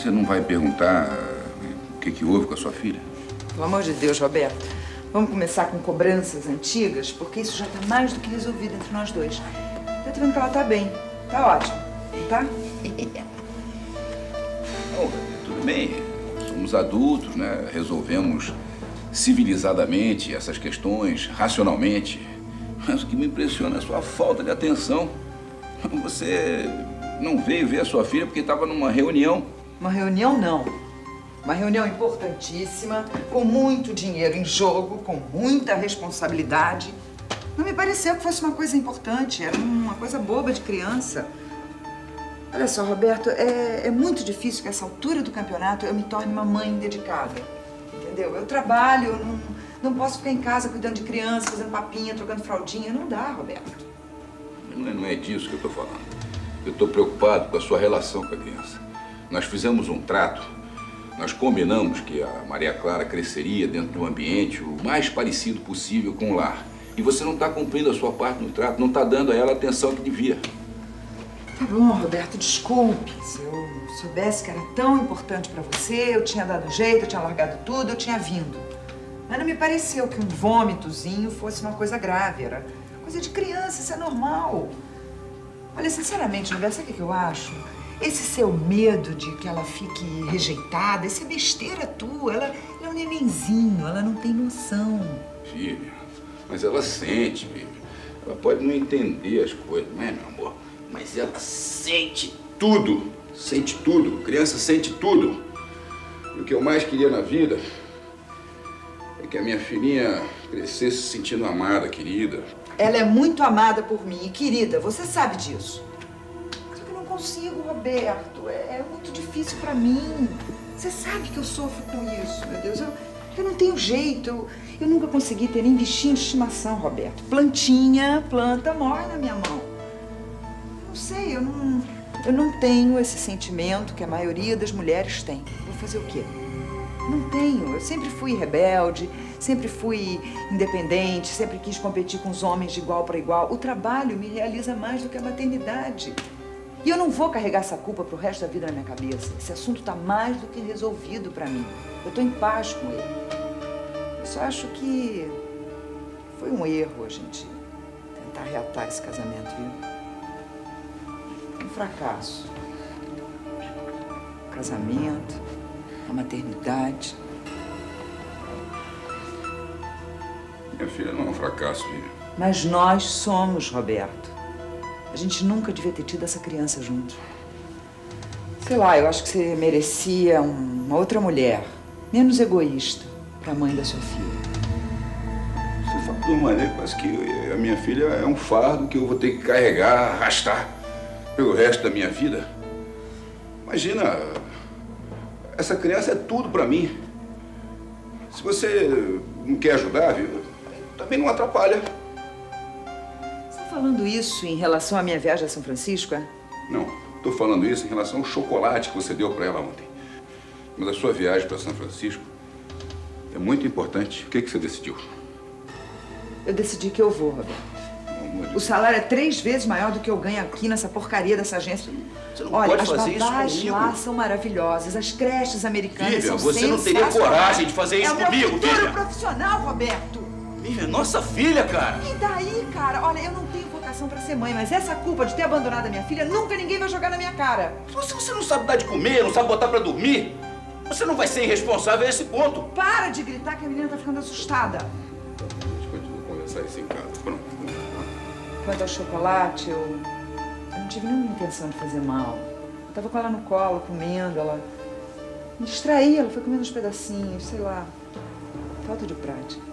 você não vai perguntar o que que houve com a sua filha? Pelo amor de Deus, Roberto. Vamos começar com cobranças antigas, porque isso já tá mais do que resolvido entre nós dois. Eu tô vendo que ela tá bem. Tá ótimo, não tá? Bom, tudo bem. Somos adultos, né? Resolvemos civilizadamente essas questões, racionalmente. Mas o que me impressiona é a sua falta de atenção. Você não veio ver a sua filha porque estava numa reunião. Uma reunião, não. Uma reunião importantíssima, com muito dinheiro em jogo, com muita responsabilidade. Não me pareceu que fosse uma coisa importante, era uma coisa boba de criança. Olha só, Roberto, é muito difícil que a essa altura do campeonato eu me torne uma mãe dedicada, entendeu? Eu trabalho, eu não posso ficar em casa cuidando de criança, fazendo papinha, trocando fraldinha. Não dá, Roberto. Não é disso que eu estou falando. Eu estou preocupado com a sua relação com a criança. Nós fizemos um trato, nós combinamos que a Maria Clara cresceria dentro de um ambiente o mais parecido possível com o lar. E você não está cumprindo a sua parte no trato, não está dando a ela a atenção que devia. Tá bom, Roberto, desculpe. Se eu soubesse que era tão importante para você, eu tinha dado jeito, eu tinha largado tudo, eu tinha vindo. Mas não me pareceu que um vômitozinho fosse uma coisa grave, era coisa de criança, isso é normal. Olha, sinceramente, Roberto, sabe o que eu acho? Esse seu medo de que ela fique rejeitada, isso é besteira tua. Ela é um nenenzinho, ela não tem noção. Filha, mas ela sente, filho. Ela pode não entender as coisas, né, meu amor? Mas ela sente tudo. Sente tudo. Criança sente tudo. E o que eu mais queria na vida é que a minha filhinha crescesse se sentindo amada, querida. Ela é muito amada por mim e querida, você sabe disso. Só que eu não consigo, Roberto. É muito difícil pra mim. Você sabe que eu sofro com isso, meu Deus. Eu não tenho jeito. Eu nunca consegui ter nem bichinho de estimação, Roberto. Planta morre na minha mão. Não sei, eu não tenho esse sentimento que a maioria das mulheres tem. Vou fazer o quê? Não tenho. Eu sempre fui rebelde, sempre fui independente, sempre quis competir com os homens de igual para igual. O trabalho me realiza mais do que a maternidade. E eu não vou carregar essa culpa pro resto da vida na minha cabeça. Esse assunto tá mais do que resolvido para mim. Eu tô em paz com ele. Eu só acho que foi um erro a gente tentar reatar esse casamento, viu? Um fracasso. O casamento, a maternidade. Minha filha não é um fracasso, filha. Mas nós somos, Roberto. A gente nunca devia ter tido essa criança junto. Sei lá, eu acho que você merecia uma outra mulher, menos egoísta, pra mãe da sua filha. Você fala de uma maneira quase que a minha filha é um fardo que eu vou ter que carregar, arrastar pelo resto da minha vida. Imagina. Essa criança é tudo pra mim. Se você não quer ajudar, viu, também não atrapalha. Você tá falando isso em relação à minha viagem a São Francisco, é? Não, tô falando isso em relação ao chocolate que você deu pra ela ontem. Mas a sua viagem pra São Francisco é muito importante. O que que você decidiu? Eu decidi que eu vou, Roberto. O salário é 3 vezes maior do que eu ganho aqui nessa porcaria dessa agência. Você não pode fazer isso comigo. Olha, as babás lá são maravilhosas, as creches americanas Vivian, são sensacionais. Você não teria coragem de fazer isso comigo, Vivian. É o meu futuro profissional, Roberto. Vivian, nossa filha, cara. E daí, cara? Olha, eu não tenho vocação pra ser mãe, mas essa culpa de ter abandonado a minha filha, nunca ninguém vai jogar na minha cara. Se você não sabe dar de comer, não sabe botar pra dormir, você não vai ser irresponsável a esse ponto. Para de gritar que a menina tá ficando assustada. A gente continua a conversar isso em casa. Pronto. Quanto ao chocolate, eu não tive nenhuma intenção de fazer mal. Eu tava com ela no colo, comendo, ela me distraía, ela foi comendo uns pedacinhos, sei lá. Falta de prática.